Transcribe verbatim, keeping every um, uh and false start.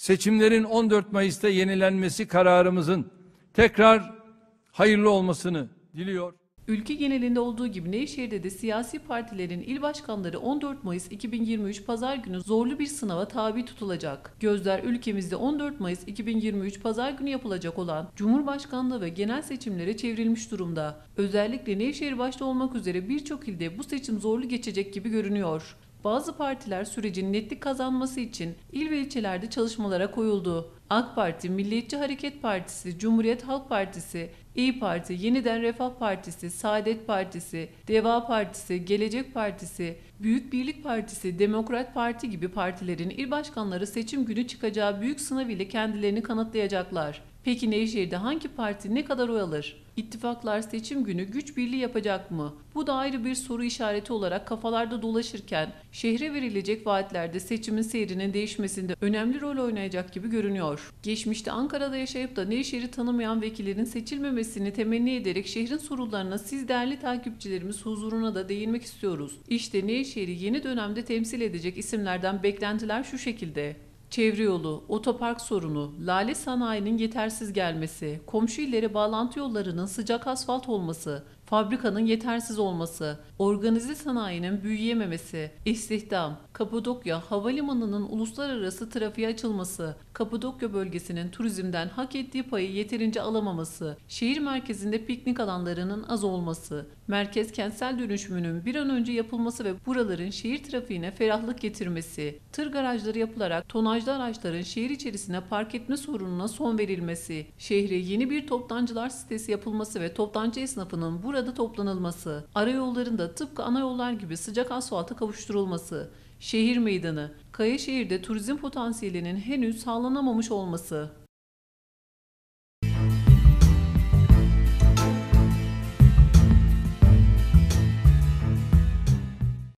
seçimlerin on dört Mayıs'ta yenilenmesi kararımızın tekrar hayırlı olmasını diliyor. Ülke genelinde olduğu gibi Nevşehir'de de siyasi partilerin il başkanları on dört Mayıs iki bin yirmi üç Pazar günü zorlu bir sınava tabi tutulacak. Gözler ülkemizde on dört Mayıs iki bin yirmi üç Pazar günü yapılacak olan Cumhurbaşkanlığı ve genel seçimlere çevrilmiş durumda. Özellikle Nevşehir başta olmak üzere birçok ilde bu seçim zorlu geçecek gibi görünüyor. Bazı partiler sürecin netlik kazanması için il ve ilçelerde çalışmalara koyuldu. AK Parti, Milliyetçi Hareket Partisi, Cumhuriyet Halk Partisi, İYİ Parti, Yeniden Refah Partisi, Saadet Partisi, Deva Partisi, Gelecek Partisi, Büyük Birlik Partisi, Demokrat Parti gibi partilerin il başkanları seçim günü çıkacağı büyük sınav ile kendilerini kanıtlayacaklar. Peki Nevşehir'de hangi parti ne kadar oy alır? İttifaklar seçim günü güç birliği yapacak mı? Bu da ayrı bir soru işareti olarak kafalarda dolaşırken şehre verilecek vaatlerde seçimin seyrinin değişmesinde önemli rol oynayacak gibi görünüyor. Geçmişte Ankara'da yaşayıp da Nevşehir'i tanımayan vekillerin seçilmemesini temenni ederek şehrin sorunlarına siz değerli takipçilerimiz huzuruna da değinmek istiyoruz. İşte Nevşehir'i yeni dönemde temsil edecek isimlerden beklentiler şu şekilde. Çevre yolu, otopark sorunu, Lale Sanayi'nin yetersiz gelmesi, komşu illere bağlantı yollarının sıcak asfalt olması, fabrikanın yetersiz olması, organize sanayinin büyüyememesi, istihdam, Kapadokya Havalimanı'nın uluslararası trafiğe açılması, Kapadokya bölgesinin turizmden hak ettiği payı yeterince alamaması, şehir merkezinde piknik alanlarının az olması, merkez kentsel dönüşümünün bir an önce yapılması ve buraların şehir trafiğine ferahlık getirmesi, tır garajları yapılarak tonajlı araçların şehir içerisine park etme sorununa son verilmesi, şehre yeni bir toptancılar sitesi yapılması ve toptancı esnafının burada toplanılması, arayollarında tıpkı ana yollar gibi sıcak asfalta kavuşturulması, şehir meydanı, Kayaşehir'de turizm potansiyelinin henüz sağlanamamış olması.